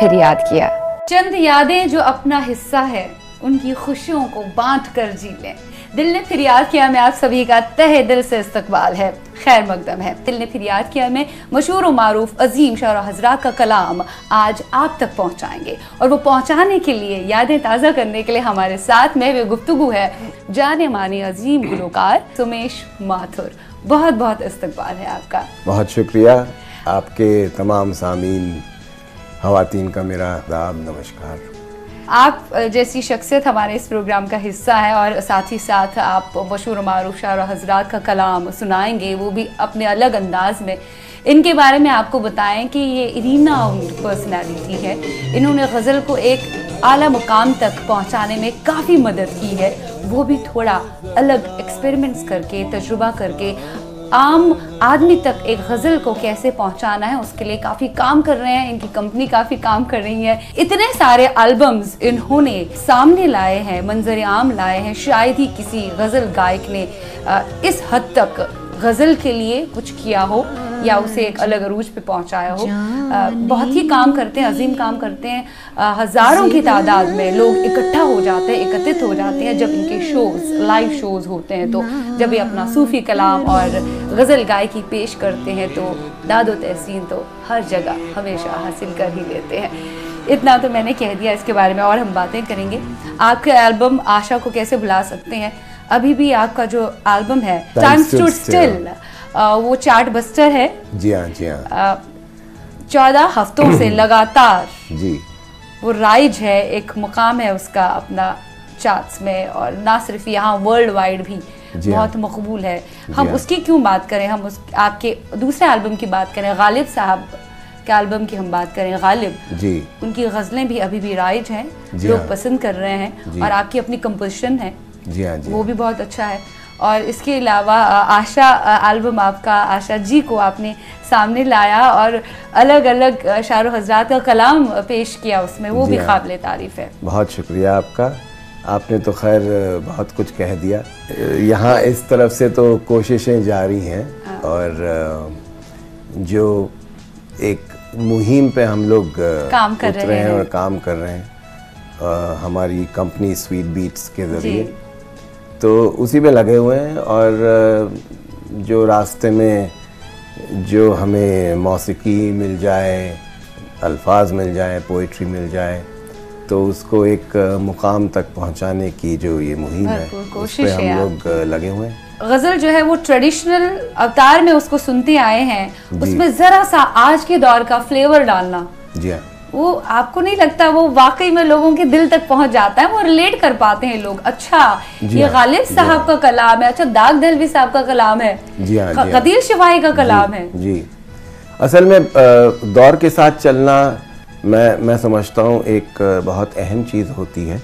फिर याद किया। चंद यादें जो अपना हिस्सा है उनकी खुशियों को बांट कर जी लें। दिल ने फिर याद किया में आप सभी का तहे दिल से इस्तकबाल है, खैर मकदम है। दिल ने फिर याद किया में मशहूर और मारूफ अजीम शायर हज़रात का कलाम आज आप तक पहुंचाएंगे और वो पहुंचाने के लिए, यादें ताज़ा करने के लिए हमारे साथ में वे गुफ्तगू है जाने माने अजीम गुलकार सुमेश माथुर। बहुत बहुत इस्तकबाल है आपका। बहुत शुक्रिया। आपके तमाम सामीन हवातीन का मेरा नमस्कार। आप जैसी शख्सियत हमारे इस प्रोग्राम का हिस्सा है और साथ ही साथ आप मशहूर मारूफ शायर हज़रात का कलाम सुनाएंगे, वो भी अपने अलग अंदाज में। इनके बारे में आपको बताएं कि ये इरीना पर्सनालिटी है, इन्होंने गज़ल को एक आला मुकाम तक पहुंचाने में काफ़ी मदद की है, वो भी थोड़ा अलग एक्सपेरिमेंट्स करके, तजुर्बा करके आम आदमी तक एक गज़ल को कैसे पहुंचाना है उसके लिए काफ़ी काम कर रहे हैं। इनकी कंपनी काफ़ी काम कर रही है। इतने सारे एल्बम्स इन्होंने सामने लाए हैं, मंजर आम लाए हैं, शायद ही किसी गज़ल गायक ने इस हद तक गज़ल के लिए कुछ किया हो या उसे एक अलग अरूज पे पहुंचाया हो। बहुत ही काम करते हैं, अजीम काम करते हैं। हज़ारों की तादाद में लोग इकट्ठा हो जाते हैं, एकत्रित हो जाते हैं जब इनके शोज़, लाइव शोज़ होते हैं। तो जब ये अपना सूफ़ी कलाम और गज़ल गायकी पेश करते हैं तो दाद और तहसीन तो हर जगह हमेशा हासिल कर ही लेते हैं। इतना तो मैंने कह दिया, इसके बारे में और हम बातें करेंगे। आपके एल्बम आशा को कैसे भुला सकते हैं, अभी भी आपका जो एल्बम है टाइम्स टू स्टिल वो चार्ट बस्टर है। जी हाँ, जी हाँ। 14 हफ्तों से लगातार जी वो राइज है, एक मुकाम है उसका अपना चार्ट्स में और ना सिर्फ यहाँ वर्ल्ड वाइड भी बहुत मकबूल है। हम उसकी क्यों बात करें, हम उस आपके दूसरे एल्बम की बात करें, गालिब साहब के एल्बम की हम बात करें। गालिब जी, उनकी गज़लें भी अभी भी राइज हैं, लोग पसंद कर रहे हैं और आपकी अपनी कंपोजिशन है। जी हाँ, जी वो भी बहुत अच्छा है। और इसके अलावा आशा एल्बम आपका, आशा जी को आपने सामने लाया और अलग अलग शायर हज़रात का कलाम पेश किया उसमें, वो भी काबिल तारीफ़ है। बहुत शुक्रिया आपका। आपने तो खैर बहुत कुछ कह दिया। यहाँ इस तरफ से तो कोशिशें जारी हैं। हाँ। और जो एक मुहिम पे हम लोग काम कर रहे हैं और काम कर रहे हैं हमारी कंपनी स्वीट बीट्स के ज़रिए, तो उसी में लगे हुए हैं। और जो रास्ते में जो हमें मौसीकी मिल जाए, अल्फाज मिल जाए, पोइट्री मिल जाए, तो उसको एक मुकाम तक पहुंचाने की जो ये मुहिम है उसमें हम लोग लगे हुए हैं। गज़ल जो है वो ट्रेडिशनल अवतार में उसको सुनते आए हैं, उसमें ज़रा सा आज के दौर का फ्लेवर डालना। जी हाँ, वो आपको नहीं लगता वो वाकई में लोगों के दिल तक पहुंच जाता है, वो रिलेट कर पाते हैं लोग। अच्छा ये गालिब साहब का कलाम है, अच्छा दाग देहलवी साहब का कलाम है, कदीर शिफाई का कलाम है। जी, असल में दौर के साथ चलना मैं समझता हूँ एक बहुत अहम चीज़ होती है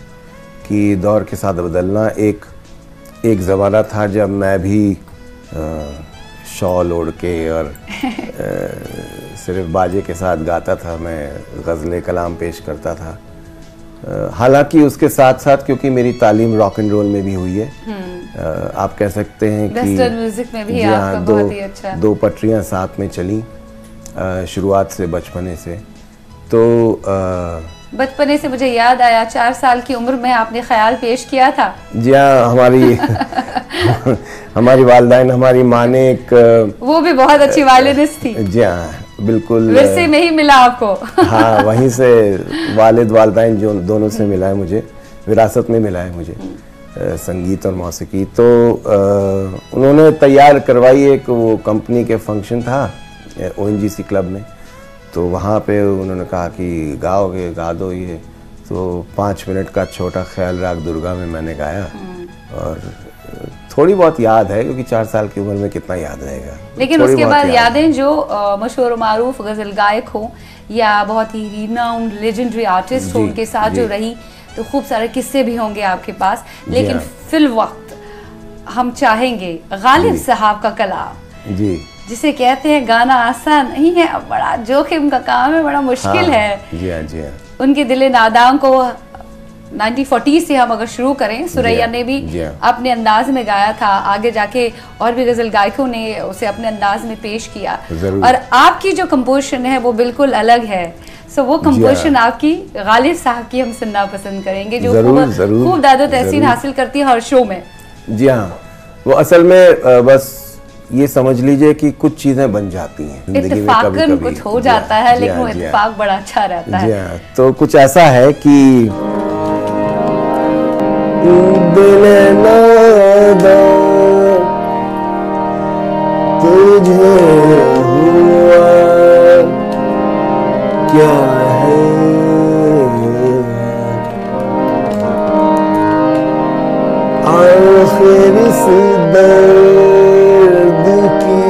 कि दौर के साथ बदलना। एक ज़माना था जब मैं भी शॉल ओढ़ के और सिर्फ बाजे के साथ गाता था, मैं गज़लें कलाम पेश करता था। हालांकि उसके साथ साथ क्योंकि मेरी तालीम रॉक एंड रोल में भी हुई है, आप कह सकते हैं कि वेस्टर्न म्यूज़िक में भी आपका बहुत ही अच्छा दो पटरियां साथ में चली शुरुआत से, बचपने से। तो बचपने से मुझे याद आया 4 साल की उम्र में आपने ख्याल पेश किया था। जी हाँ, हमारी वालदाइन, हमारी माँ ने एक, वो भी बहुत अच्छी वायलिनिस्ट थी। जी हाँ, बिल्कुल वैसे में ही मिला आपको। हाँ, वहीं से वालिद वालदाइन जो दोनों से मिला है मुझे, विरासत में मिला है मुझे संगीत और मौसीकी। तो उन्होंने तैयार करवाई, एक वो कंपनी के फंक्शन था ONGC क्लब में, तो वहाँ पे उन्होंने कहा कि गाओगे, गा दो ये। तो 5 मिनट का छोटा ख्याल राग दुर्गा में मैंने गाया और थोड़ी बहुत याद है क्योंकि 4 साल की उम्र में कितना याद रहेगा। लेकिन उसके बाद यादें जो मशहूर मारूफ गज़ल गायक हो या बहुत ही रीनाउंड लेजेंडरी आर्टिस्ट हो उनके साथ जो रही, तो खूब सारे किस्से भी होंगे आपके पास। लेकिन फिलवक्त हम चाहेंगे गालिब साहब का कलाम, जिसे कहते हैं गाना आसान नहीं है, अब बड़ा जोखिम का काम है, बड़ा मुश्किल है। जी हाँ, जी हाँ। उनके दिल नादान को 1940 से हम अगर शुरू करें, सुरैया ने भी अपने अंदाज में गाया था, आगे जाके और भी गजल गायकों ने उसे अपने अंदाज में पेश किया, और आपकी जो कंपोजिशन है वो बिल्कुल अलग है। सो वो कंपोजिशन आपकी गालिब साहब की हम सुनना पसंद करेंगे, जो खूब दादो तहसीन हासिल करती है हर शो में। जी हाँ, वो असल में बस ये समझ लीजिए कि कुछ चीजें बन जाती हैं, इत्तेफाकन कुछ हो जाता है, लेकिन वो इत्तेफाक बड़ा अच्छा रहता है। तो कुछ ऐसा है कि दिल ना दे तुझे हुआ क्या है, आखिर से दर्द की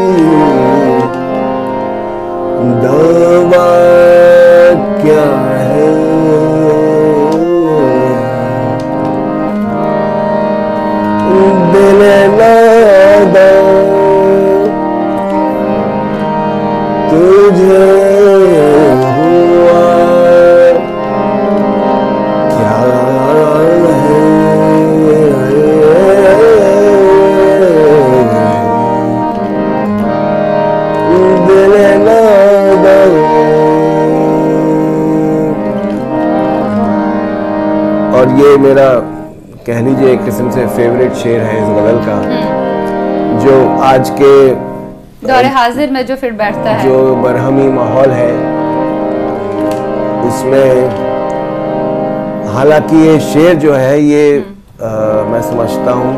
दवा क्या है, दिल ना दे तुझे हुआ क्या है, दिल ना दे और ये मेरा कह लीजिए एक किस्म से फेवरेट शेर है इस गजल का, जो आज के दौरे हाजिर में जो फिर बैठता है, जो बरहमी माहौल है उसमें। हालांकि ये शेर जो है ये मैं समझता हूँ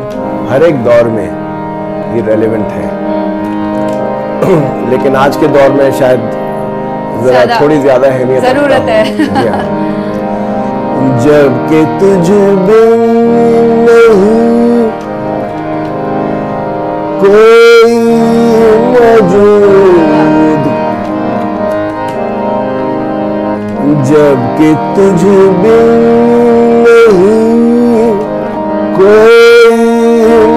हर एक दौर में ये रेलेवेंट है, लेकिन आज के दौर में शायद जरा थोड़ी ज्यादा अहमियत जरूरत है। जबकि तुझ बिन नहीं कोई मौजूद, जबकि तुझ बिन नहीं कोई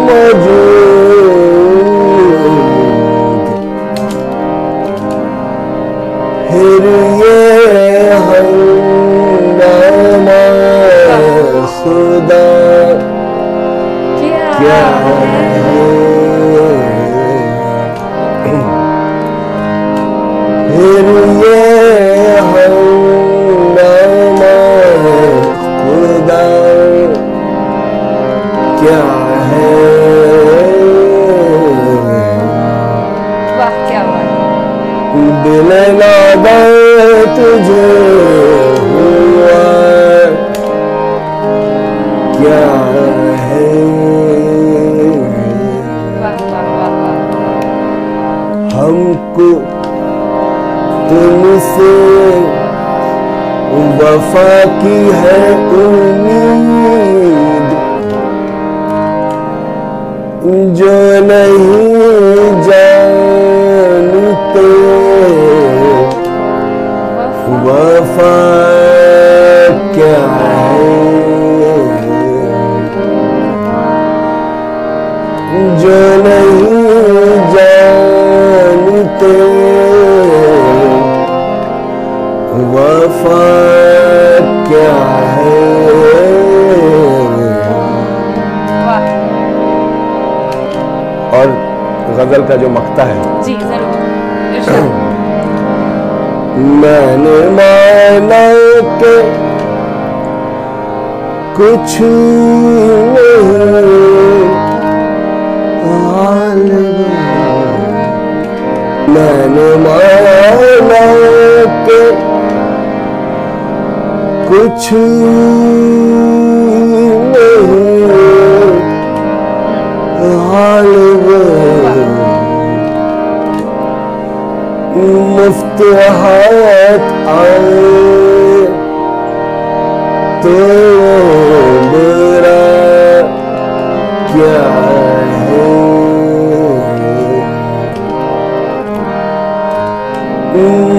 मौजूद, फिर ये हम खुदा क्या है, ये हंगामा खुदा क्या है। वाह क्या बात, दिल ना दे तुझे क्या है, हमको तुमसे वफा की है उम्मीद, जो नहीं जानते वफा क्या है, जो नहीं जानते वफा क्या है। और गजल का जो मक्ता है, जी जरूर, मैंने माना के कुछ मैंने माना के कुछ गालिब, मुफ्त हयात आए तो बुरा क्या है,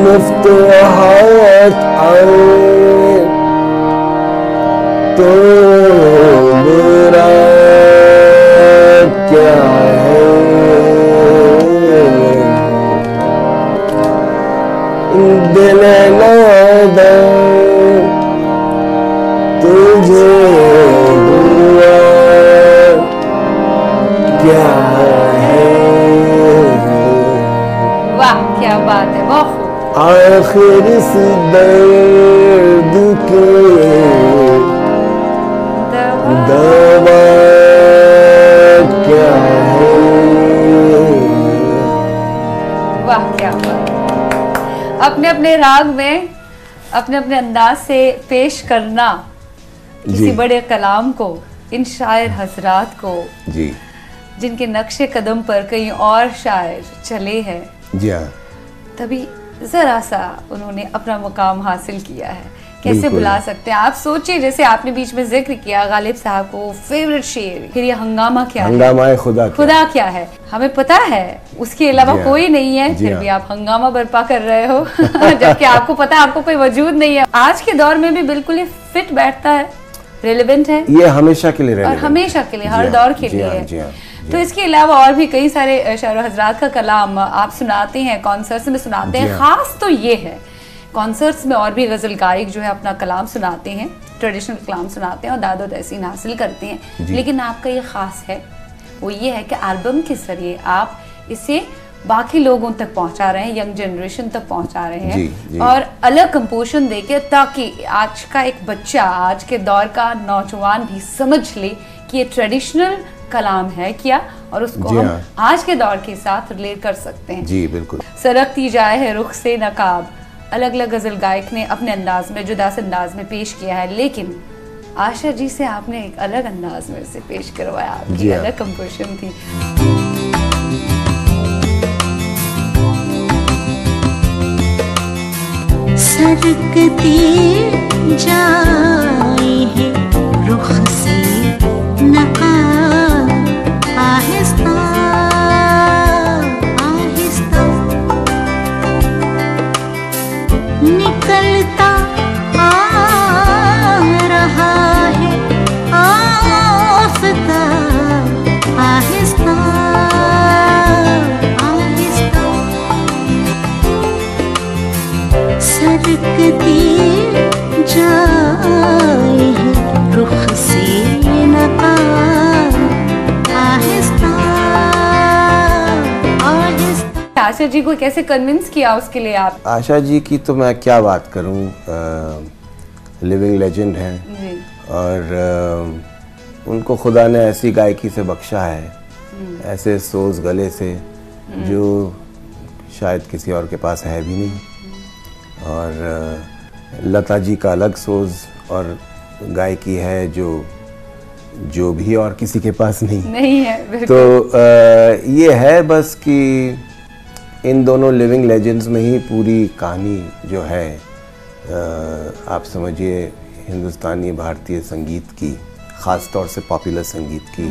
मुफ्त हयात आए तो बुरा क्या है, दिल ना दे तुझे आखिर से दर्द के दवा क्या है। वाह क्या बात, अपने अपने राग में अपने अपने अंदाज से पेश करना किसी बड़े कलाम को, इन शायर हजरात को जी जिनके नक्शे कदम पर कई और शायर चले हैं जी हाँ, तभी ज़रा सा उन्होंने अपना मुकाम हासिल किया है। कैसे बुला सकते हैं आप, सोचिए जैसे आपने बीच में जिक्र किया गालिब साहब को, फेवरेट शेर फिर ये हंगामा क्या है, हंगामा खुदा खुदा क्या है, हमें पता है उसके अलावा कोई नहीं है, फिर भी आप हंगामा बर्पा कर रहे हो जबकि आपको पता है आपको कोई वजूद नहीं है। आज के दौर में भी बिल्कुल ही फिट बैठता है, रेलेवेंट है ये हमेशा के लिए और हमेशा के लिए हर दौर के लिए है। तो इसके अलावा और भी कई सारे शायर हजरात का कलाम आप सुनाते हैं, कॉन्सर्ट्स में सुनाते हैं, खास तो ये है कॉन्सर्ट्स में और भी गज़लकारी जो है अपना कलाम सुनाते हैं, ट्रेडिशनल कलाम सुनाते हैं और दादो तहसीन हासिल करते हैं। लेकिन आपका ये ख़ास है वो ये है कि एल्बम के जरिए आप इसे बाकी लोगों तक पहुंचा रहे हैं, यंग जनरेशन तक पहुंचा रहे हैं और अलग कंपोजिशन देके, ताकि आज का एक बच्चा, आज के दौर का नौजवान भी समझ ले कि ये ट्रेडिशनल कलाम है क्या और उसको हम आज के दौर के साथ रिलेट कर सकते हैं। जी बिल्कुल। सरकती जाए है रुख से नकाब, अलग अलग गज़ल गायक ने अपने अंदाज में जुदास अंदाज में पेश किया है, लेकिन आशा जी से आपने एक अलग अंदाज में उसे पेश करवाया, आपकी अलग कंपोजिशन थी। सरकती जाए है रुख से नकाब, आहिस्ता आहिस्ता निकलता आ रहा है आफता, आहिस्ता सरकती जाए रुख से नकाब, आहिस्ता आहिस्ता। आशा जी को कैसे कन्विंस किया उसके लिए आप? आशा जी की तो मैं क्या बात करूं, लिविंग लेजेंड हैं और उनको खुदा ने ऐसी गायकी से बख्शा है, ऐसे सोज गले से जो शायद किसी और के पास है भी नहीं। और लता जी का अलग सोज और गायकी है जो जो भी और किसी के पास नहीं है। तो ये है बस कि इन दोनों लिविंग लेजेंड्स में ही पूरी कहानी जो है आप समझिए हिंदुस्तानी भारतीय संगीत की, ख़ास तौर से पॉपुलर संगीत की,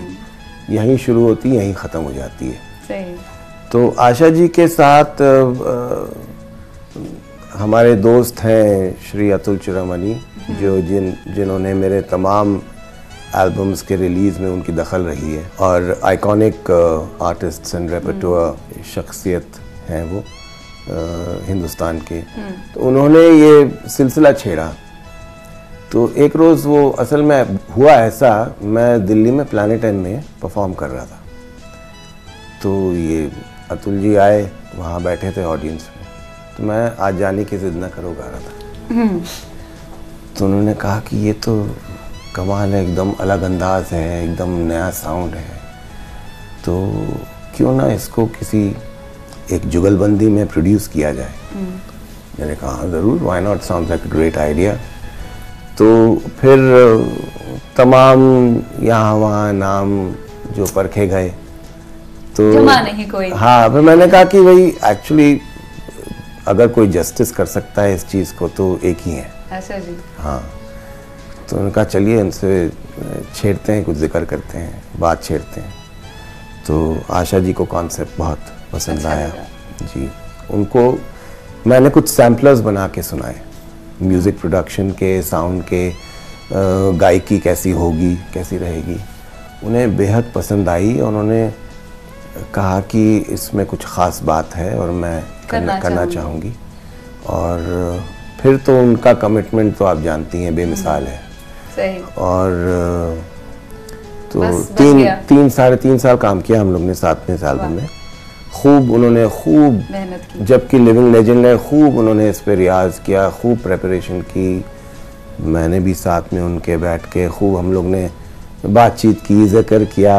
यहीं शुरू होती है यहीं ख़त्म हो जाती है। सही। तो आशा जी के साथ हमारे दोस्त हैं श्री अतुल चुरामनी जो जिन्होंने मेरे तमाम एल्बम्स के रिलीज़ में उनकी दखल रही है और आइकॉनिक आर्टिस्ट्स एंड रेपर्टोर शख्सियत हैं वो हिंदुस्तान के। तो उन्होंने ये सिलसिला छेड़ा, तो एक रोज़ वो असल में हुआ ऐसा, मैं दिल्ली में प्लैनेट एम में परफॉर्म कर रहा था, तो ये अतुल जी आए, वहाँ बैठे थे ऑडियंस में, तो मैं आज जाने की जिद ना करो गा रहा था। तो उन्होंने कहा कि ये तो कमाल है, एकदम अलग अंदाज है, एकदम नया साउंड है, तो क्यों ना इसको किसी एक जुगलबंदी में प्रोड्यूस किया जाए। मैंने कहा हाँ ज़रूर, why not, sounds like a great idea. तो फिर तमाम यहाँ वहाँ नाम जो परखे गए, तो जमा नहीं कोई। हाँ, फिर मैंने कहा कि भाई एक्चुअली अगर कोई जस्टिस कर सकता है इस चीज़ को तो एक ही है। अच्छा जी। हाँ, तो उन्होंने कहा चलिए इनसे छेड़ते हैं, कुछ जिक्र करते हैं, बात छेड़ते हैं। तो आशा जी को कॉन्सेप्ट बहुत पसंद आया जी। उनको मैंने कुछ सैम्पलर्स बना के सुनाए, म्यूज़िक प्रोडक्शन के, साउंड के, गायकी कैसी होगी, कैसी रहेगी, उन्हें बेहद पसंद आई। उन्होंने कहा कि इसमें कुछ ख़ास बात है और मैं करना चाहूँगी। और फिर तो उनका कमिटमेंट तो आप जानती हैं बेमिसाल है। सही। और तो बस 3 साढ़े 3 साल काम किया हम लोग ने साथ में एल्बम में, खूब उन्होंने खूब मेहनत की, जबकि लिविंग लेजेंड है, खूब उन्होंने इस पर रियाज किया, खूब प्रेपरेशन की, मैंने भी साथ में उनके बैठ के खूब हम लोग ने बातचीत की, जिक्र किया,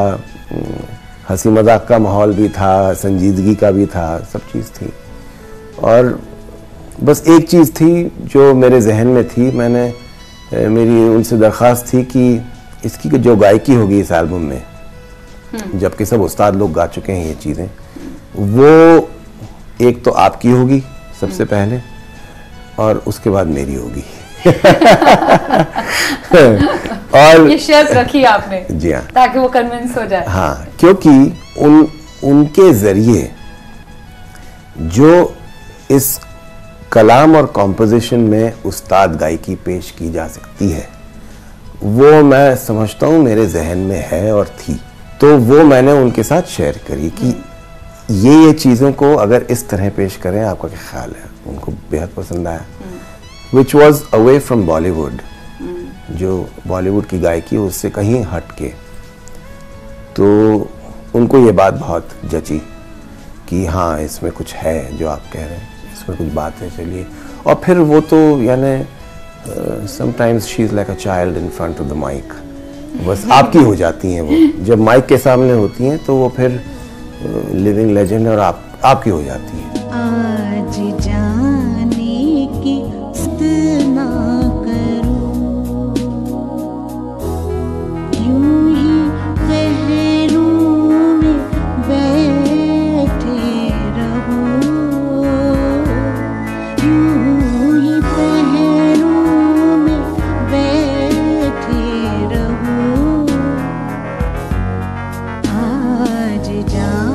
हंसी मजाक का माहौल भी था, संजीदगी का भी था, सब चीज़ थी। और बस एक चीज़ थी जो मेरे जहन में थी, मेरी उनसे दरख्वास्त थी कि इसकी जो गायकी होगी इस एल्बम में, जबकि सब उस्ताद लोग गा चुके हैं ये चीज़ें, वो एक तो आपकी होगी सबसे पहले और उसके बाद मेरी होगी। और ये शर्त रखी आपने, जी हाँ, ताकि वो कन्विंस हो जाए। हाँ, क्योंकि उनके जरिए जो इस कलाम और कॉम्पोजिशन में उस्ताद गायकी पेश की जा सकती है, वो मैं समझता हूँ मेरे जहन में है और थी, तो वो मैंने उनके साथ शेयर करी कि ये चीज़ों को अगर इस तरह पेश करें, आपका क्या ख्याल है? उनको बेहद पसंद आया, which was away from Bollywood, जो बॉलीवुड की गायकी उससे कहीं हट के। तो उनको ये बात बहुत जची कि हाँ, इसमें कुछ है जो आप कह रहे हैं, इसमें कुछ बात है, चलिए। और फिर वो तो यानी sometimes she is like a child in front of the mic, बस आपकी हो जाती हैं वो, जब माइक के सामने होती हैं तो वो फिर लिविंग लेजेंड और आपकी हो जाती है। आज जाने की ज़िद ना करो, यूं ही गहरों में बैठे रहो, यूं ही गहरों में बैठे रहो, आज जाने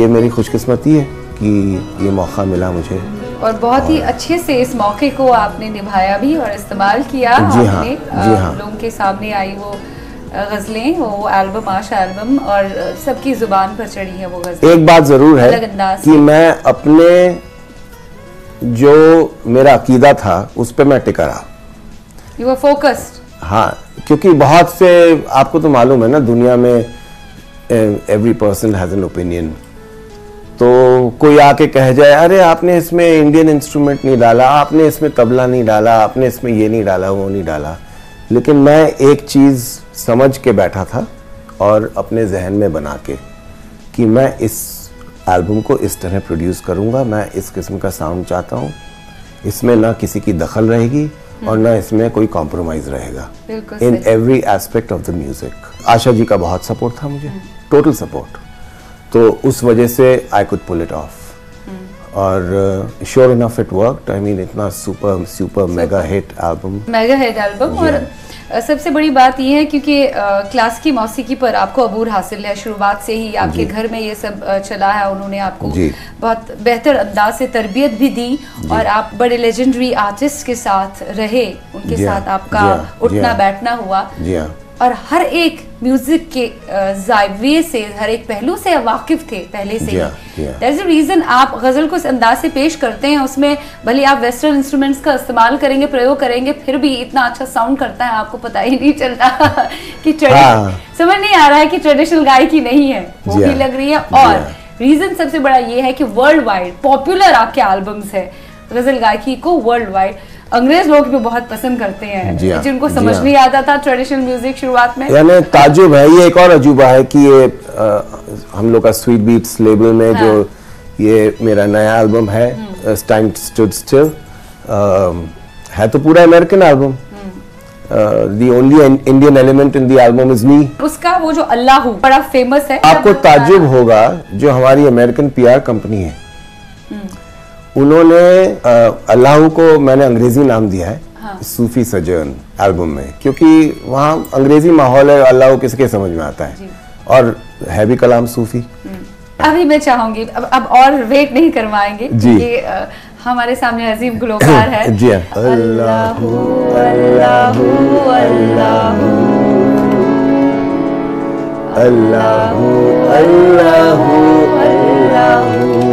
ये मेरी खुशकिस्मती है कि ये मौका मिला मुझे, और बहुत ही अच्छे से इस मौके को आपने निभाया भी और इस्तेमाल किया। जी हाँ, जी हाँ, लोगों के सामने आई वो गज़लें, वो एल्बम, आशा एल्बम, और सबकी जुबान पर चढ़ी है वो गज़लें। एक बात ज़रूर है कि मैं अपने जो मेरा अकीदा था उस पर मैं टिका रहा। You were focused. हाँ, क्योंकि बहुत से, आपको तो मालूम है ना, दुनिया में every person has an opinion, तो कोई आके कह जाए, अरे आपने इसमें इंडियन इंस्ट्रूमेंट नहीं डाला, आपने इसमें तबला नहीं डाला, आपने इसमें ये नहीं डाला, वो नहीं डाला, लेकिन मैं एक चीज़ समझ के बैठा था और अपने जहन में बना के कि मैं इस एल्बम को इस तरह प्रोड्यूस करूँगा, मैं इस किस्म का साउंड चाहता हूँ, इसमें ना किसी की दखल रहेगी और ना इसमें कोई कॉम्प्रोमाइज़ रहेगा in every aspect of the music. Asha ji का बहुत सपोर्ट था मुझे, टोटल सपोर्ट, तो उस वजह से I could pull it off, और sure enough it worked. I mean, इतना super super mega hit album, mega hit album. और सबसे बड़ी बात यह है क्योंकि क्लासिकी मौसीकी पर आपको अबूर हासिल है, शुरुआत से ही आपके घर में ये सब चला है, उन्होंने आपको बहुत बेहतर अंदाज से तरबियत भी दी, और आप बड़े लेजेंडरी आर्टिस्ट के साथ रहे, उनके साथ आपका उठना बैठना हुआ, और हर एक म्यूजिक के जायवे से, हर एक पहलू से वाकिफ थे पहले से ही। दैट्स द रीज़न आप गज़ल को इस अंदाज से पेश करते हैं, उसमें भले आप वेस्टर्न इंस्ट्रूमेंट्स का इस्तेमाल करेंगे, प्रयोग करेंगे, फिर भी इतना अच्छा साउंड करता है, आपको पता ही नहीं चलता कि समझ नहीं आ रहा है कि ट्रेडिशनल गायकी नहीं है, वो भी लग रही है। और रीज़न सबसे बड़ा ये है कि वर्ल्ड वाइड पॉपुलर आपके एल्बम्स है, गज़ल गायकी को वर्ल्ड वाइड अंग्रेज लोग भी बहुत पसंद करते हैं, जिनको समझ नहीं आता था ट्रेडिशनल म्यूजिक शुरुआत में। यानी ताजुब है, ये एक और अजूबा है कि ये हम लोग का स्वीट बीट्स लेबल में जो ये मेरा नया एल्बम है टाइम्स टू स्टिल, है तो पूरा American album, the only Indian element in the album is me. उसका वो जो अल्लाह बड़ा फेमस है। आपको ताजुब होगा जो हमारी अमेरिकन PR कंपनी है, उन्होंने अल्लाह को मैंने अंग्रेजी नाम दिया है सूफी सजन एल्बम में, क्योंकि वहाँ अंग्रेजी माहौल है, अल्लाह किसके समझ में आता है और है भी कलाम सूफी। अभी मैं चाहूंगी अब और वेट नहीं करवाएंगे कि हमारे सामने अजीम गुलकार है। जी अल्लाहू अल्लाहू अल्लाहू अल्लाहू अल्लाहू अल्लाहू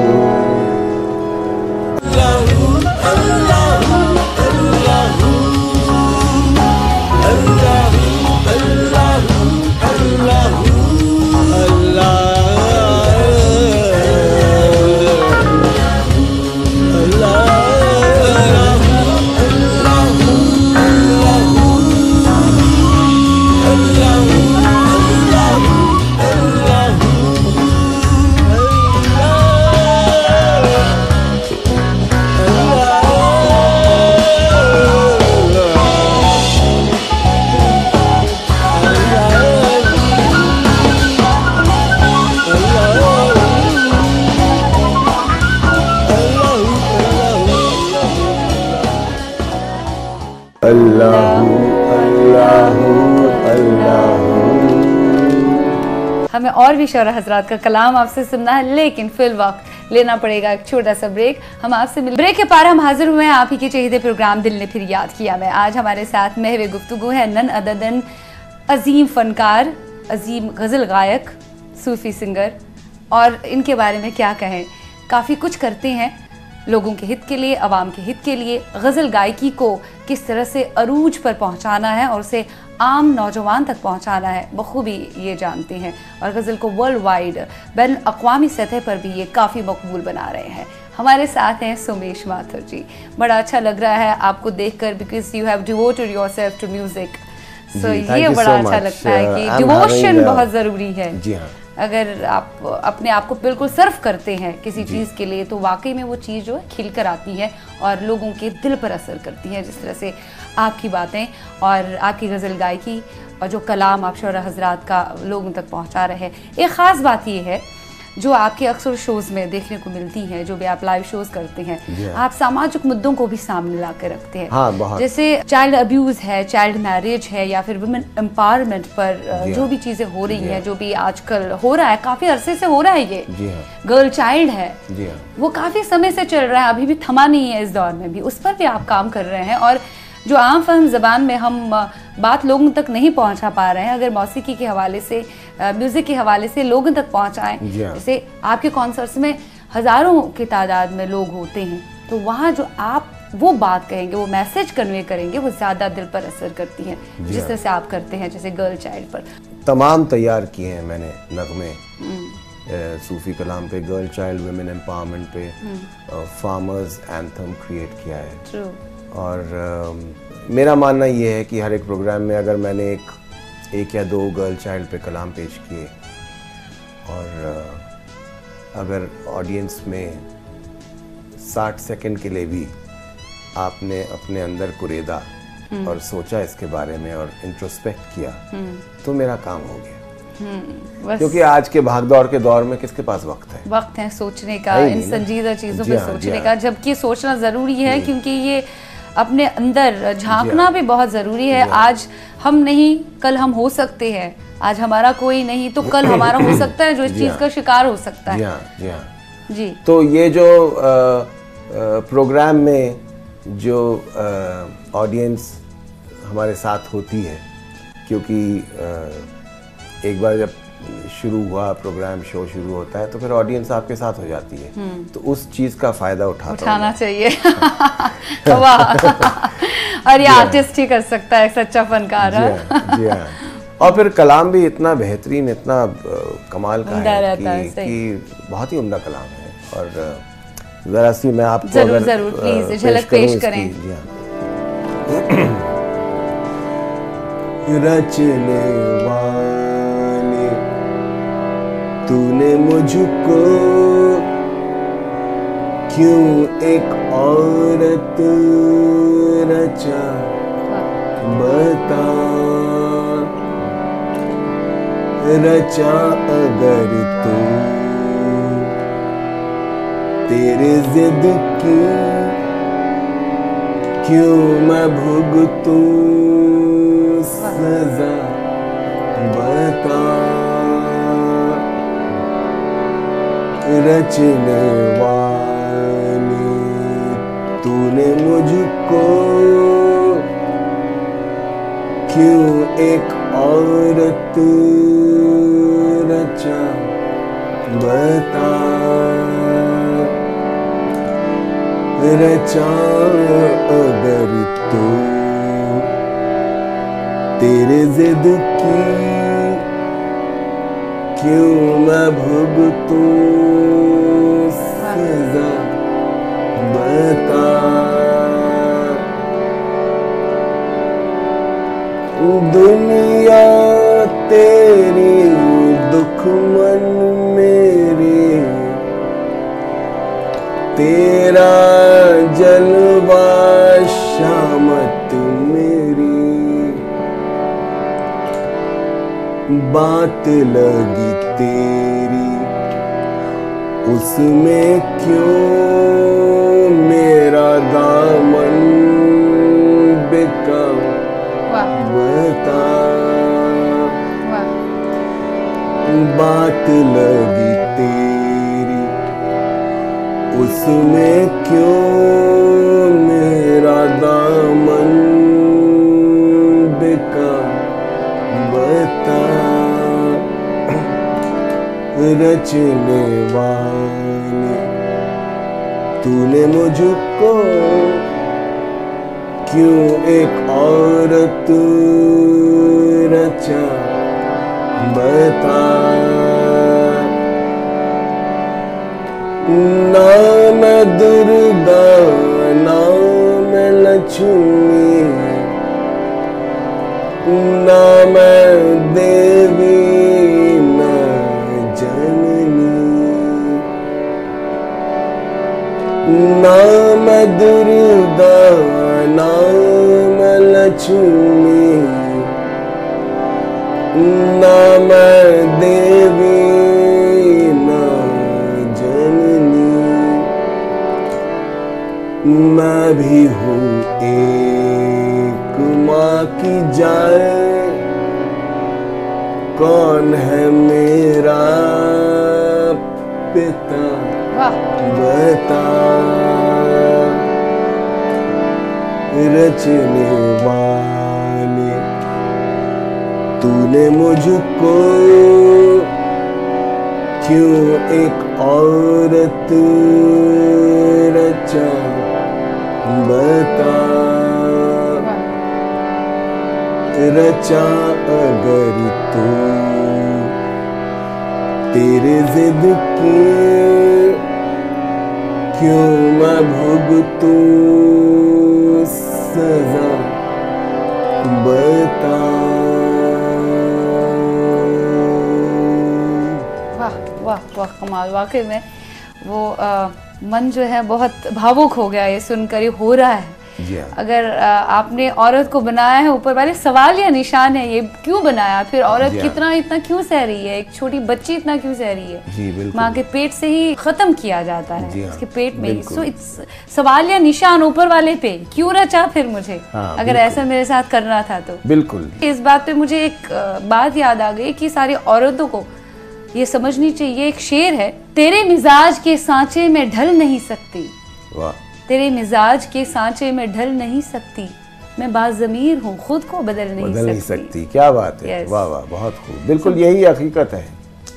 हमें और भी शौरा हजरात का कलाम आपसे सुनना है, लेकिन फिल वक्त लेना पड़ेगा एक छोटा सा ब्रेक। हम आपसे मिल ब्रेक के पार हम हाजिर हुए हैं आप ही के चहीदे प्रोग्राम दिल ने फिर याद किया में। आज हमारे साथ महवे गुफ्तगू है नन अदर देन अजीम फनकार, अजीम गज़ल गायक, सूफी सिंगर, और इनके बारे में क्या कहें, काफ़ी कुछ करते हैं लोगों के हित के लिए, आवाम के हित के लिए। गज़ल गायकी को किस तरह से अरूज पर पहुंचाना है और उसे आम नौजवान तक पहुंचाना है, बखूबी ये जानते हैं, और गज़ल को वर्ल्ड वाइड बैन अक्वामी सतह पर भी ये काफ़ी मकबूल बना रहे हैं। हमारे साथ हैं सुमेश माथुर जी। बड़ा अच्छा लग रहा है आपको देखकर, because you have devoted yourself to music, so ये बड़ा अच्छा लगता है कि डिवोशन बहुत ज़रूरी है। जी हाँ, अगर आप अपने आप को बिल्कुल सर्व करते हैं किसी चीज़ के लिए तो वाकई में वो चीज़ जो है खिल कर आती है और लोगों के दिल पर असर करती है, जिस तरह से आपकी बातें और आपकी गज़ल गायकी और जो कलाम आप शौरा हजरात का लोगों तक पहुंचा रहे हैं। एक ख़ास बात ये है जो आपके अक्सर शोज़ में देखने को मिलती है, जो भी आप लाइव शोज़ करते हैं, आप सामाजिक मुद्दों को भी सामने ला कर रखते हैं। हाँ, जैसे चाइल्ड अब्यूज़ है, चाइल्ड मैरिज है, या फिर वुमेन एम्पावरमेंट पर जो भी चीज़ें हो रही हैं, जो भी आजकल हो रहा है, काफ़ी अरसे से हो रहा है ये गर्ल चाइल्ड है, वो काफ़ी समय से चल रहा है, अभी भी थमा नहीं है, इस दौर में भी उस पर भी आप काम कर रहे हैं। और जो आम फहम ज़बान में हम बात लोगों तक नहीं पहुंचा पा रहे हैं, अगर मौसीकी के हवाले से, म्यूज़िक के हवाले से लोगों तक पहुंचाएं, जैसे आपके कॉन्सर्ट्स में हज़ारों की तादाद में लोग होते हैं, तो वहाँ जो आप वो बात कहेंगे, वो मैसेज कन्वे करेंगे, वो ज़्यादा दिल पर असर करती है, जिस तरह से आप करते हैं। जैसे गर्ल चाइल्ड पर तमाम तैयार किए हैं मैंने नगमे, सूफी कलाम पे, गर्ल चाइल्ड, वुमेन एम्पावरमेंट पे, फार्मर्स एंथम क्रिएट किया है। और मेरा मानना ये है कि हर एक प्रोग्राम में अगर मैंने एक या दो गर्ल चाइल्ड पे कलाम पेश किए और अगर ऑडियंस में 60 सेकंड के लिए भी आपने अपने अंदर कुरेदा और सोचा इसके बारे में और इंट्रोस्पेक्ट किया तो मेरा काम हो गया। क्योंकि आज के भागदौड़ के दौर में किसके पास वक्त है सोचने का, इन संजीदा चीज़ों पे सोचने का, जबकि सोचना ज़रूरी है, क्योंकि ये अपने अंदर झांकना भी बहुत ज़रूरी है। आज हम नहीं कल हम हो सकते हैं, आज हमारा कोई नहीं तो कल हमारा हो सकता है जो इस चीज़ का शिकार हो सकता है। जी, तो ये जो प्रोग्राम में जो ऑडियंस हमारे साथ होती है, क्योंकि एक बार जब शुरू हुआ प्रोग्राम, शो शुरू होता है तो फिर ऑडियंस आपके साथ हो जाती है, तो उस चीज़ का फ़ायदा उठाना चाहिए। और ये आर्टिस्ट ही कर सकता है, सच्चा फनकार। जी हाँ, और फिर कलाम भी इतना बेहतरीन, इतना कमाल का है कि बहुत ही उम्दा कलाम है। और ज़रा सी मैं आपको ज़रूर प्लीज झलक पेश करें। रचने वाले तूने मुझको क्यों एक औरत रचा, बता, रचा अगर तू तेरे जिद की क्यों मैं भुगतूं सजा, बता रचने वाली तूने मुझको क्यों एक औरत रचा, बता रचा अगर तू तेरे जिद की क्यों मैं भुगतूं सजा, बता दुनिया तेरी दुखमन मेरी, तेरा जलवा शामत मेरी, बात लगी तेरी उसमें क्यों मेरा दामन बेका, बता बात लगी तेरी उसमें क्यों मेरा दामन बेका, बता रचने वाले तूने मुझको क्यों एक औरत रचा, बता नाम दुर्गा नाम लक्ष्मी नाम देवी ना जननी, नाम दुर्गा नाम लक्ष्मी नाम देवी ना जननी, मैं भी हूँ एक माँ की जाए कौन है मेरा पिता, बता रचने वाले तूने मुझको क्यों एक औरत रचा, बता रचा अगर तू तेरे जिद की क्यों मैं भुगतूं सजा, बता। वाह वाह वाह, कमाल। वाकई में वो मन जो है बहुत भावुक हो गया ये सुनकर, ये हो रहा है। अगर आपने औरत को बनाया है, ऊपर वाले सवाल या निशान है ये क्यों बनाया, फिर औरत कितना इतना क्यों सह रही है, एक छोटी बच्ची इतना क्यों सह रही है, माँ के पेट से ही खत्म किया जाता है, उसके पेट में ही। सो सवाल या निशान ऊपर वाले पे क्यों रचा फिर मुझे, अगर ऐसा मेरे साथ करना था तो। बिल्कुल, इस बात पे मुझे एक बात याद आ गई कि सारी औरतों को ये समझनी चाहिए, एक शेर है, तेरे मिजाज के सांचे में ढल नहीं सकती, तेरे मिजाज के सांचे में ढल नहीं सकती, मैं बाज़मीर हूँ खुद को बदल नहीं सकती। क्या बात है, वाह वाह, बहुत खूब। बिल्कुल यही हकीकत है,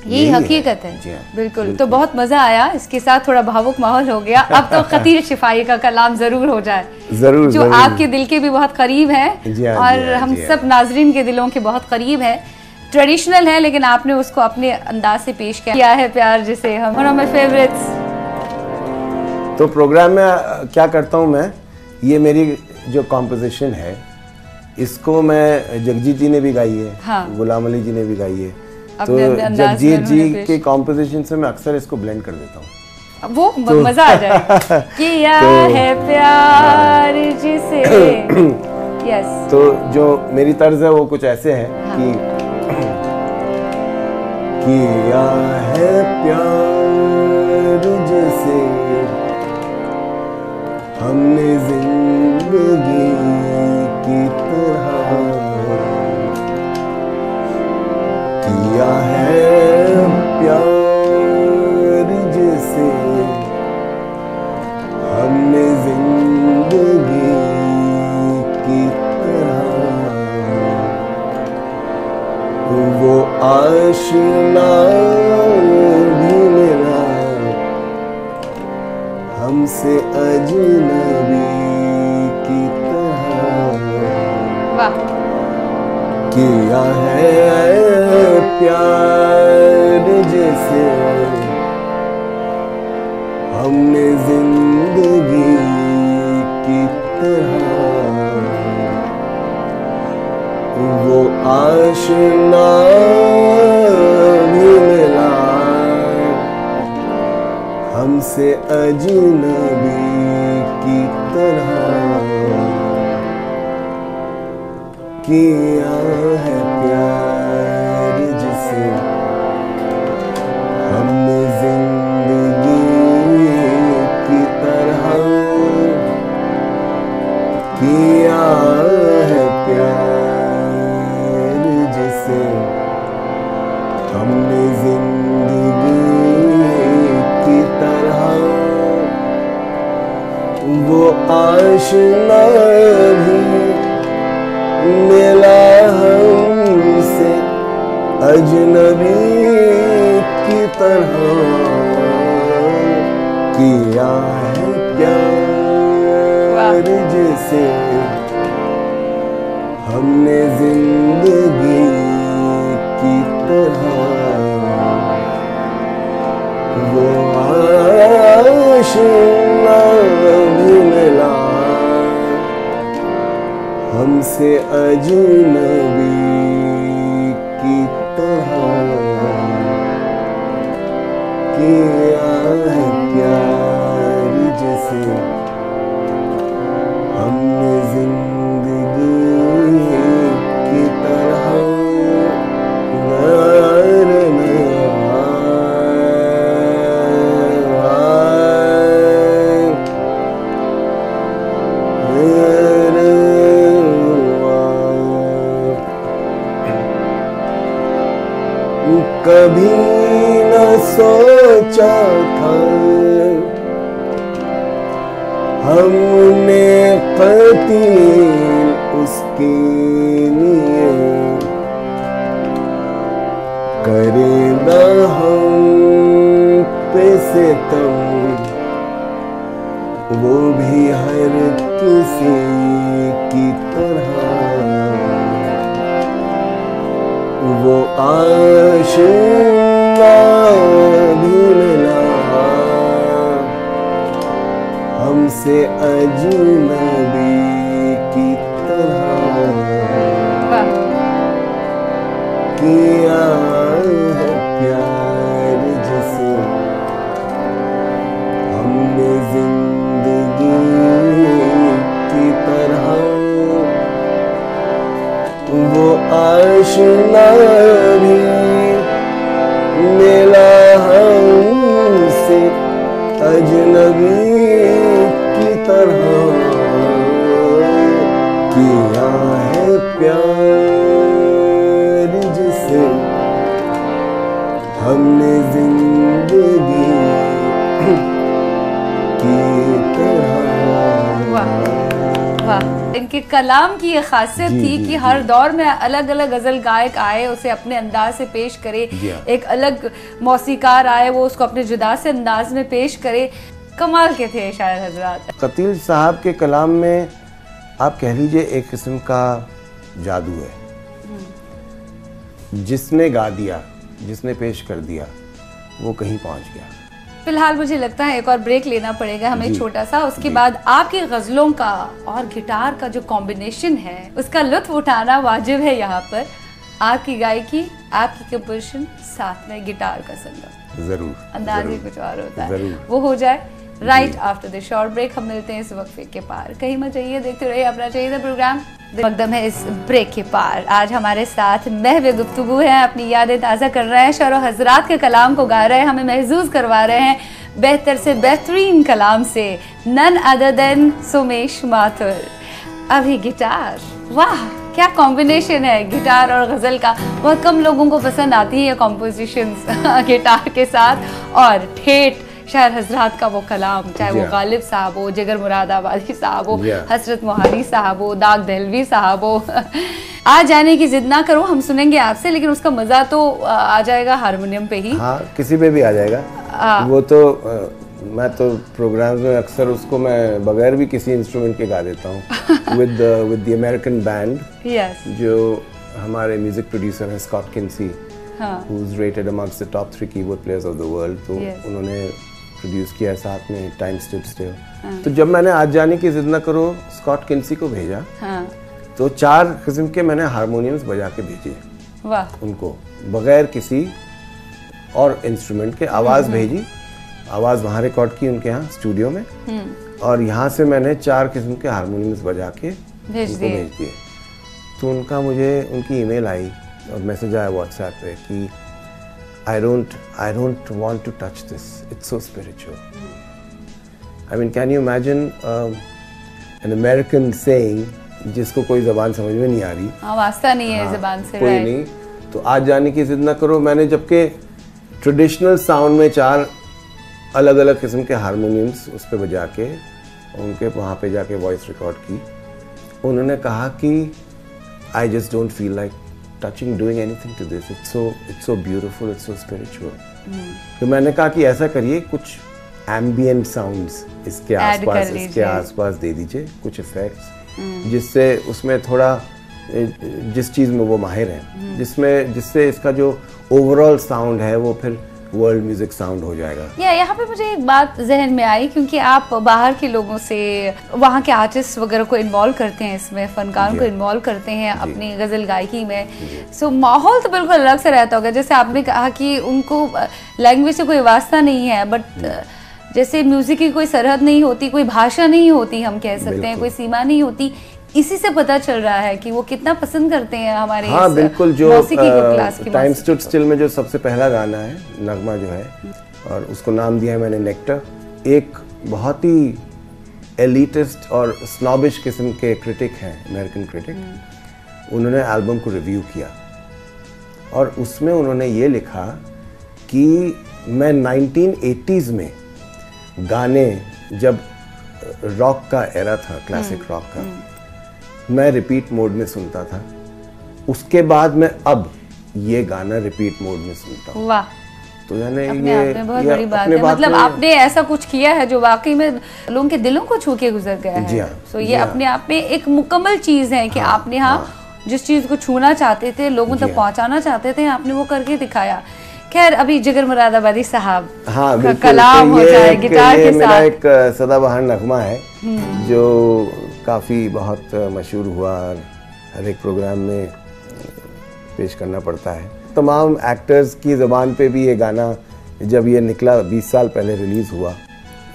यही हकीकत है। बिल्कुल। तो बहुत मजा आया, इसके साथ थोड़ा भावुक माहौल हो गया। अब तो खतीर शिफाई का कलाम जरूर हो जाए, जरूर, जो आपके दिल के भी बहुत करीब है और हम सब नाजरीन के दिलों के बहुत करीब है। ट्रेडिशनल है लेकिन आपने उसको अपने अंदाज से पेश किया है, प्यार जिसे हम फेवरेट्स। तो प्रोग्राम में क्या करता हूँ मैं, ये मेरी जो कॉम्पोजिशन है इसको मैं, जगजीत जी ने भी गाई है, गुलाम अली जी ने भी गाई है, तो जगजीत जी के कॉम्पोजिशन से मैं अक्सर इसको ब्लेंड कर देता हूँ, वो तो मजा आ जाए। किया है प्यार जिसे yes. तो जो मेरी तर्ज है वो कुछ ऐसे है हाँ. कि किया है प्यार जैसे हमने जिंदगी की तरह किया है प्यार जैसे हमने जिंदगी की तरह वो आशिना भी मेरा हमसे अजनबी की तरह वाह किया है प्यार जैसे हमने जिंदगी की तरह वो आशना भी मिला हमसे अजनबी की तरह किया है प्यार जिसे हमने किया है प्यार जिसे हमने जिंदगी की तरह वो आशना भी मिला हमसे अजनबी की तरह किया है प्यार जिसे हमने जिंदगी की तरह वो आशिना भी मिला हमसे अजनबी की तरह किया है प्यार जिसे हमने जिंदगी की तरह कभी न सोचा था हमने कतील उसके लिए करे ना हम पे सितम वो भी हर किसी की तरह वो आशिना भी मिला हमसे अजनबी किया है प्यार जिसे हमने जिंदगी की तरह वो आशिना भी मिला हमसे अजनबी की तरह किया है प्यार हमने जिंदगी की तरह। वाह वाह, इनके कलाम की ये खासियत थी कि हर दौर में अलग अलग गज़ल गायक आए, उसे अपने अंदाज से पेश करे, एक अलग मौसीकार आए वो उसको अपने जुदा से अंदाज में पेश करे। कमाल के थे शायर हजरात। कतील साहब के कलाम में आप कह लीजिए एक किस्म का जादू है। जिसने गा दिया, जिसने पेश कर दिया, वो कहीं पहुंच गया। फिलहाल मुझे लगता है एक और ब्रेक लेना पड़ेगा हमें छोटा सा, उसके बाद आपकी गजलों का और गिटार का जो कॉम्बिनेशन है उसका लुत्फ उठाना वाजिब है। यहाँ पर आपकी गायकी, आपकी कंपोजिशन, साथ में गिटार का संगम, जरूर अंदाज ही कुछ और होता है, वो हो जाए right after the short break. हम मिलते हैं इस वक्फे के पार। कहीं मत जाइए, देखते रहिए अपना चाहिए प्रोग्राम मकदम है इस ब्रेक के पार। आज हमारे साथ महवे गुफ्तगू है, अपनी यादें ताज़ा कर रहे हैं, शर व हजरात के कलाम को गा रहे हैं, हमें महसूस करवा रहे हैं बेहतर से बेहतरीन कलाम से, none other than Sumesh Mathur. अभी गिटार, वाह क्या कॉम्बिनेशन है गिटार और गज़ल का। बहुत कम लोगों को पसंद आती है कॉम्पोजिशंस गिटार के साथ और ठेठ शायर हजरात का वो कलाम, चाहे वो गालिब साहब हो, जिगर मुरादाबादी साहब हो, हसरत मोहानी साहब हो, दाग दहलवी साहब हो। आज जाने की जिद ना करो हम सुनेंगे आपसे, लेकिन उसका मजा तो आ जाएगा हारमोनियम पे ही। हाँ, किसी पे भी आ जाएगा। वो तो मैं तो प्रोग्राम्स में अक्सर उसको मैं बगैर भी किसी इंस्ट्रूमेंट के गा देता हूँ विद द अमेरिकन बैंड, जो हमारे म्यूजिक प्रोड्यूसर हैं Scott Kinsey, who is rated amongst the top 3 keyboard players of the world. तो उन्होंने प्रोड्यूस किया साथ में टाइम्स टू स्टिल। तो जब मैंने आज जाने की जिद ना करो स्कॉट किन्सी को भेजा, तो 4 किस्म के मैंने हारमोनियम्स बजा के भेजे। वाह। उनको बगैर किसी और इंस्ट्रूमेंट के आवाज़ भेजी, आवाज़ वहाँ रिकॉर्ड की उनके यहाँ स्टूडियो में, और यहाँ से मैंने 4 किस्म के हारमोनियम्स बजा के भेज दिए। तो उनका मुझे उनकी ईमेल आई और मैसेज आया व्हाट्सएप पे कि I don't want to touch this. It's so spiritual. I mean, can you imagine an American saying जिसको कोई ज़बान समझ में नहीं आ रही? हाँ, वास्ता नहीं है ज़बान से, कोई नहीं। तो आज जाने की जिद ना करो मैंने, जबकि ट्रेडिशनल साउंड में 4 अलग अलग किस्म के हारमोनियम्स उस पर बजा के उनके वहाँ पे जाके वॉइस रिकॉर्ड की। उन्होंने कहा कि I just don't feel like doing anything to this. It's so beautiful, it's so spiritual. तो मैंने कहा कि ऐसा करिए कुछ ambient sounds इसके आसपास दे दीजिए, कुछ effects जिससे उसमें थोड़ा जिस चीज़ में वो माहिर हैं, जिससे इसका जो overall sound है वो फिर वर्ल्ड म्यूजिक साउंड हो जाएगा। यहाँ पे मुझे एक बात जहन में आई, क्योंकि आप बाहर के लोगों से, वहाँ के आर्टिस्ट वगैरह को इन्वॉल्व करते हैं इसमें, फनकारों को इन्वॉल्व करते हैं अपनी गज़ल गायकी में, सो माहौल तो बिल्कुल अलग से रहता होगा। जैसे आपने कहा कि उनको लैंग्वेज से कोई वास्ता नहीं है, बट जैसे म्यूजिक की कोई सरहद नहीं होती, कोई भाषा नहीं होती, हम कह सकते हैं कोई सीमा नहीं होती, इसी से पता चल रहा है कि वो कितना पसंद करते हैं हमारे। हाँ, बिल्कुल। जो टाइम स्टूड स्टिल में जो सबसे पहला गाना है, नगमा जो है, और उसको नाम दिया है मैंने नेक्टर। एक बहुत ही एलिटिस्ट और स्नॉबिश किस्म के क्रिटिक हैं, अमेरिकन क्रिटिक, उन्होंने एल्बम को रिव्यू किया और उसमें उन्होंने ये लिखा कि मैं 1980s में गाने, जब रॉक का एरा था, क्लासिक रॉक का, मैं रिपीट मोड में सुनता था, उसके बाद मैं अब ये गाना रिपीट मोड में सुनता हूँ। वाह। तो यानी ये बहुत बड़ी बात है, मतलब आपने ऐसा कुछ किया है जो वाकई में लोगों के दिलों को छू के गुजर गया है। जी हाँ। तो ये अपने आप में एक मुकम्मल चीज़ है कि आपने जिस चीज़ को छूना चाहते थे, लोगों तक पहुँचाना चाहते थे, आपने वो करके दिखाया। खैर, अभी जिगर मुरादाबादी साहब का कलाम हो जाए गिटार के साथ। एक सदाबहार नगमा है जो काफ़ी बहुत मशहूर हुआ और हर एक प्रोग्राम में पेश करना पड़ता है। तमाम एक्टर्स की ज़बान पे भी ये गाना जब ये निकला 20 साल पहले रिलीज़ हुआ,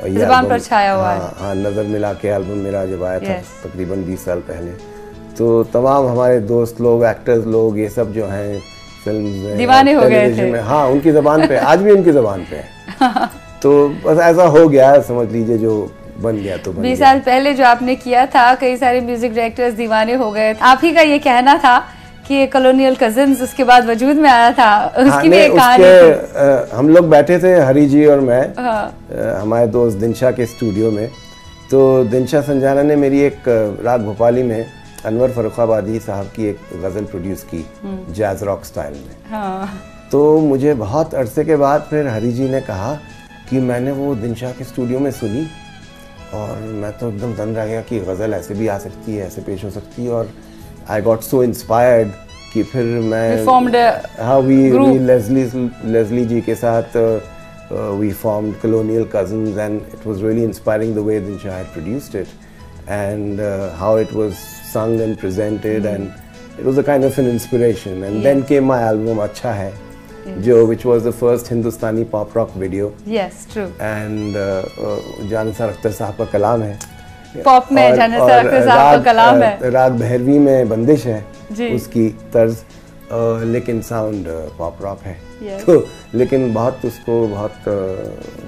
ज़बान पर छाया हुआ। हाँ, नज़र मिला के एल्बम मेरा जब आया था तकरीबन 20 साल पहले, तो तमाम हमारे दोस्त लोग, एक्टर्स लोग, ये सब जो हैं फिल्म दीवाने हो गए थे। हाँ, उनकी ज़बान पे, आज भी उनकी ज़बान पे। तो बस ऐसा हो गया, समझ लीजिए, जो बन गया तो 20 साल पहले जो आपने किया था, कई सारे म्यूजिक डायरेक्टर्स दीवाने हो गए। आप ही का ये कहना था कि कॉलोनियल कजिन्स उसके बाद वजूद में आया था, उसकी भी एक कहानी है। हम लोग बैठे थे, हरी जी और मैं, हमारे दोस्त दिनशा के स्टूडियो में। तो दिनशा संजाना ने मेरी एक रात भोपाली में अनवर फरुखाबादी साहब की एक गज़ल प्रोड्यूस की, जैज रॉक स्टाइल में। तो मुझे बहुत अरसे के बाद फिर हरी जी ने कहा कि मैंने वो दिनशा के स्टूडियो में सुनी और मैं तो एकदम दंग रह गया कि गज़ल ऐसे भी आ सकती है, ऐसे पेश हो सकती है। और आई गॉट सो इंस्पायर्ड कि फिर मैं लेस्ली जी के साथ we formed Colonial Cousins and it was really inspiring the way Dinshaw had produced it and how it was sung and presented and it was a kind of an inspiration and then came my album अच्छा है। जो which was the first Hindustani pop rock video. Yes, true. And Janisar Akhtar साहब का कलाम है. Pop में जानिसर अख्तर साहब का कलाम है. राग भैरवी में बंदिश है उसकी तर्ज, लेकिन साउंड पॉप रॉक है. yes. तो लेकिन बहुत उसको बहुत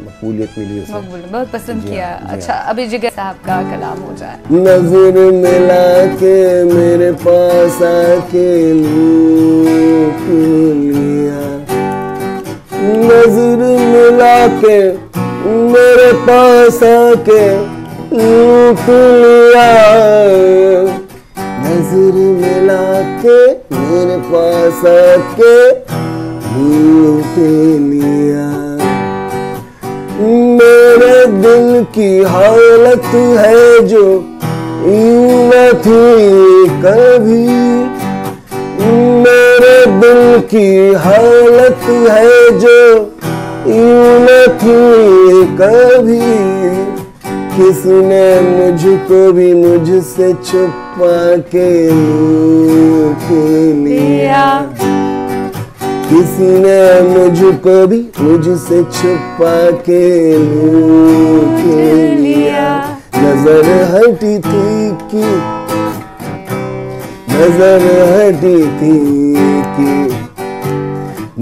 मकबूलियत मिली, उसे बहुत पसंद किया. अच्छा, अभी जिगर साहब का कलाम हो जाए. नजर मिला के मेरे पास आके लिया, नजर मिला के मेरे पास आके लूट लिया, नजर मिला के मेरे पास आके लूट लिया. मेरे दिल की हालत है जो यूं न थी कभी, मेरे दिल की हालत है जो यूं न थी कभी, किसने मुझको भी मुझसे छुपा के लूट लिया, किसने मुझको भी मुझसे छुपा के लूट लिया. नजर हटी थी कि नजर हटी थी कि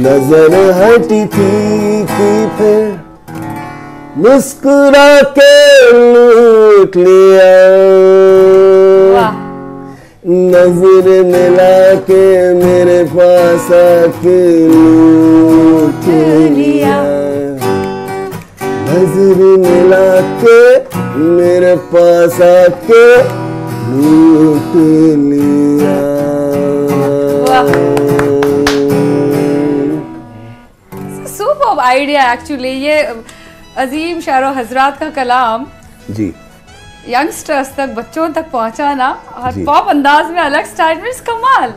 नजर हटी थी कि फिर मुस्कुरा के लूट लिया. नजर मिला के मेरे पास आके लूट लिया, नजर मिला के मेरे पास आके लूट लिया. Super idea actually. ये अजीम शायरों हजरात का कलाम जी यंगस्टर्स तक, बच्चों तक पहुंचाना और पॉप अंदाज में अलग स्टाइल में, कमाल.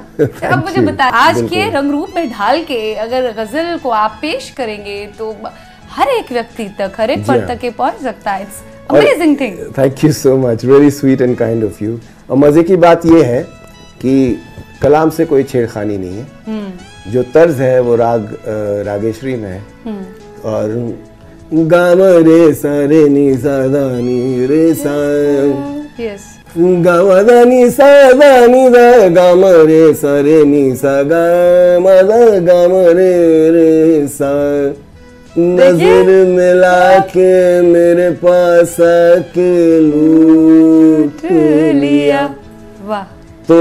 अब मुझे बताएं, आज के रंगरूप में ढाल के अगर गजल को आप पेश करेंगे तो हर एक व्यक्ति तक, हर एक पर तक ये पहुंच सकता है. It's amazing thing. Thank you so much, very sweet and kind of you. और मजे की बात यह है कि कलाम से कोई छेड़खानी नहीं है. जो तर्ज है वो राग रागेश्वरी में है, और गाम रे सा रे नी सा दा नी रे सा, गा मा दा नी सा दा नी दा, गाम रे सा रे नी सा गा मा दा गाम रे रे सा. नजर मिला के मेरे पास आके लूट लिया. वाह, तो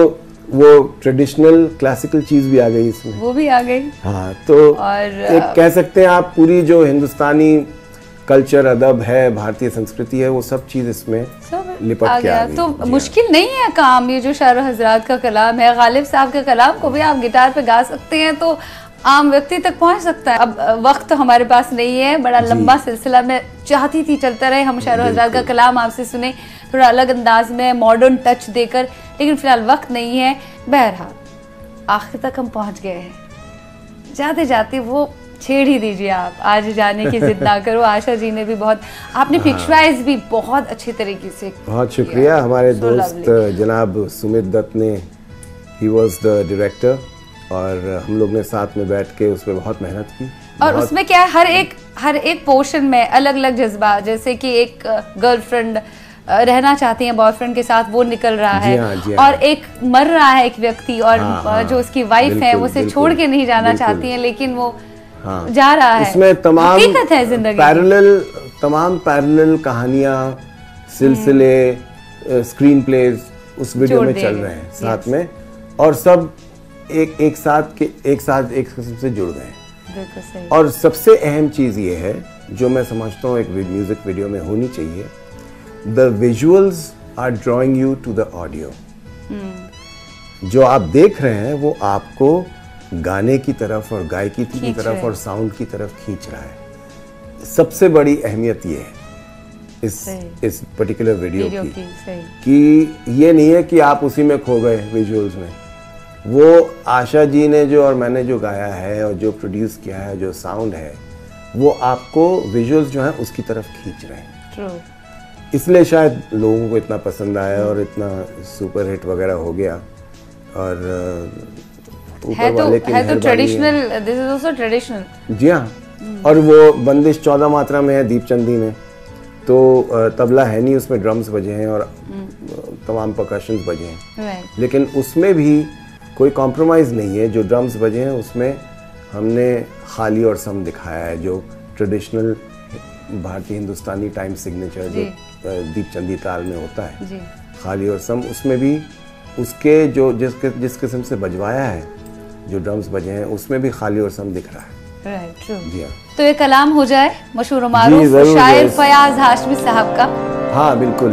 वो ट्रेडिशनल क्लासिकल चीज भी आ गई इसमें, वो भी आ गई. हाँ, तो और एक कह सकते हैं आप पूरी जो हिंदुस्तानी कल्चर अदब है, भारतीय संस्कृति है, वो सब चीज इसमें लिपट आ गया. तो मुश्किल नहीं है काम. ये जो शायर हजरात का कलाम है, गालिब साहब के कलाम को भी आप गिटार पे गा सकते हैं, तो आम व्यक्ति तक पहुंच सकता है. अब वक्त तो हमारे पास नहीं है, बड़ा लंबा सिलसिला मैं चाहती थी चलता रहे. हम शायर हजरात का कलाम आपसे सुने, थोड़ा अलग अंदाज में, मॉडर्न टच देकर, लेकिन फिलहाल वक्त नहीं है. बहरहाल आखिर तक हम पहुंच गए हैं. जाते जाते वो छेड़ ही दीजिए आप, आज जाने की जिद ना करो. आशा जी ने भी बहुत, आपने पिक्चराइज भी बहुत अच्छे तरीके से. बहुत शुक्रिया हमारे दोस्त जनाब सुमित दत्त ने, ही वॉज द डायरेक्टर, और हम लोग ने साथ में बैठ के उसमें बहुत मेहनत की. और उसमें क्या है, हर एक पोर्शन में अलग अलग जज्बा, जैसे कि एक गर्लफ्रेंड रहना चाहती है बॉयफ्रेंड के साथ, वो निकल रहा है. और एक मर रहा है एक व्यक्ति, और जो उसकी वाइफ है उसे छोड़ के नहीं जाना चाहती है, लेकिन वो जा रहा है. इसमें तमाम पैरेलल कहानियां, सिलसिले, स्क्रीन प्लेज उस वीडियो में चल रहे हैं साथ में, और सब एक साथ किस्म से जुड़ गए हैं. और सबसे अहम चीज़ ये है जो मैं समझता हूँ एक म्यूज़िक वीडियो में होनी चाहिए, The visuals are drawing you to the audio. जो आप देख रहे हैं वो आपको गाने की तरफ और गायकी की तरफ और साउंड की तरफ खींच रहा है. सबसे बड़ी अहमियत ये है इस पर्टिकुलर वीडियो की ये नहीं है कि आप उसी में खो गए विजुअल्स में. वो आशा जी ने जो और मैंने जो गाया है और जो प्रोड्यूस किया है, जो साउंड है, वो आपको विजुअल्स जो है उसकी तरफ खींच रहे हैं. True. इसलिए शायद लोगों को इतना पसंद आया और इतना सुपर हिट वगैरह हो गया. और ऊपर वाले की मेहरबानी है। जी हाँ, और वो बंदिश 14 मात्रा में है दीप चंदी में, तो तबला है नहीं उसमें, ड्रम्स बजे हैं और तमाम परकशंस बजे हैं, लेकिन उसमें भी कोई कॉम्प्रोमाइज़ नहीं है। जो ड्रम्स बजे हैं उसमें हमने खाली और सम दिखाया है, जो ट्रेडिशनल भारतीय हिंदुस्तानी टाइम सिग्नेचर जो दीप चंदी ताल में होता है खाली और सम, उसमें भी उसके जो जिस किस्म से बजवाया है, जो ड्रम्स बजे हैं उसमें भी खाली और सम दिख रहा है। तो ये कलाम हो जाए मशहूर मारूफ शायर फयाज हाशमी साहब का। हाँ बिल्कुल,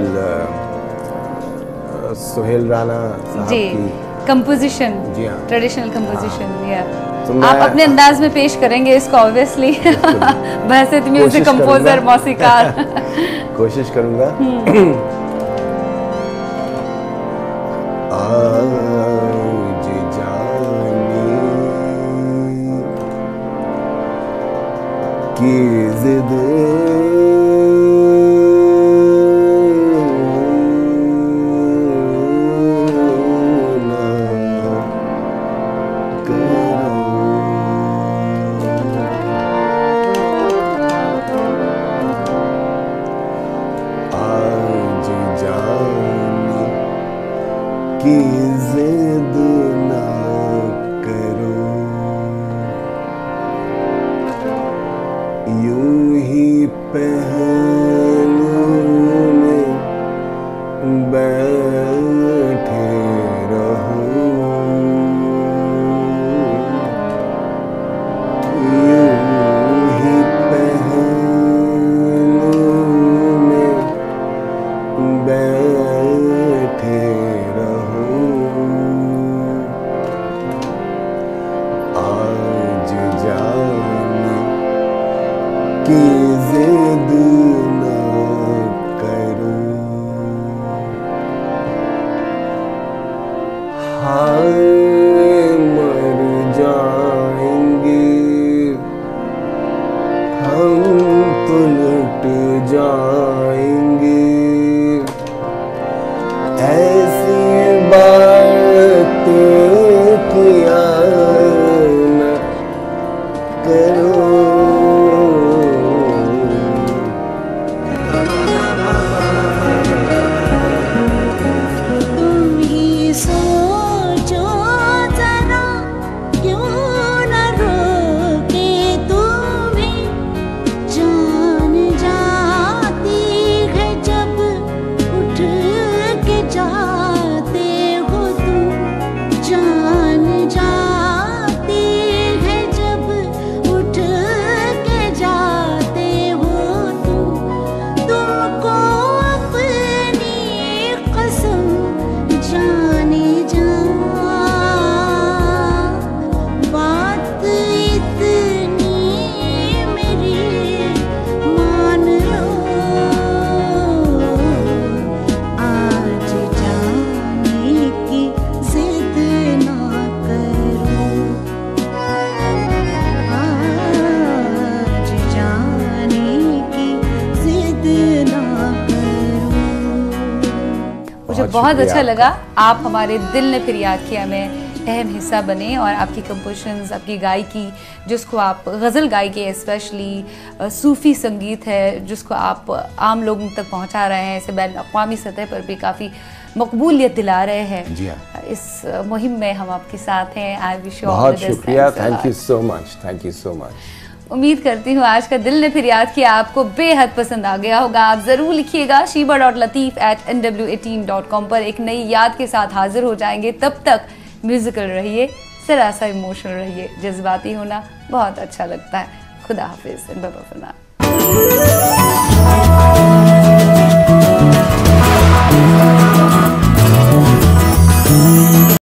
सुहेल राणा साहब की कंपोजिशन, ट्रेडिशनल कंपोजिशन। आप अपने अंदाज में पेश करेंगे इसको, ऑब्वियसली बहसियत म्यूजिक कंपोजर मौसीकार। कोशिश करूंगा। की जिद ना करो, आज जाने की जिद ना करो, यूं ही पहलू में बैठे रहो, यूं ही पहलू में बैठे रहो, आज जाओ की जिद ना करो। हाय मर जाएंगे हम तो, लुट जाएंगे ऐसी बात किया ना करो। बहुत अच्छा लगा, आप हमारे दिल ने फिर याद किया में अहम हिस्सा बने और आपकी कंपोजिशंस, आपकी गायकी, जिसको आप गज़ल गायकी, स्पेशली सूफ़ी संगीत है जिसको आप आम लोगों तक पहुंचा रहे हैं, इसे बैन अक़वामी सतह पर भी काफ़ी मकबूलियत दिला रहे हैं। जी हाँ, इस मुहिम में हम आपके साथ हैं। I wish you all the best. Thank you so much, thank you so much. उम्मीद करती हूँ आज का दिल ने फिर याद किया आपको बेहद पसंद आ गया होगा। आप ज़रूर लिखिएगा shiba.latif@nw18.com पर। एक नई याद के साथ हाजिर हो जाएंगे, तब तक म्यूज़िकल रहिए, सरासा इमोशनल रहिए, जज्बाती होना बहुत अच्छा लगता है। खुदा हाफिज़।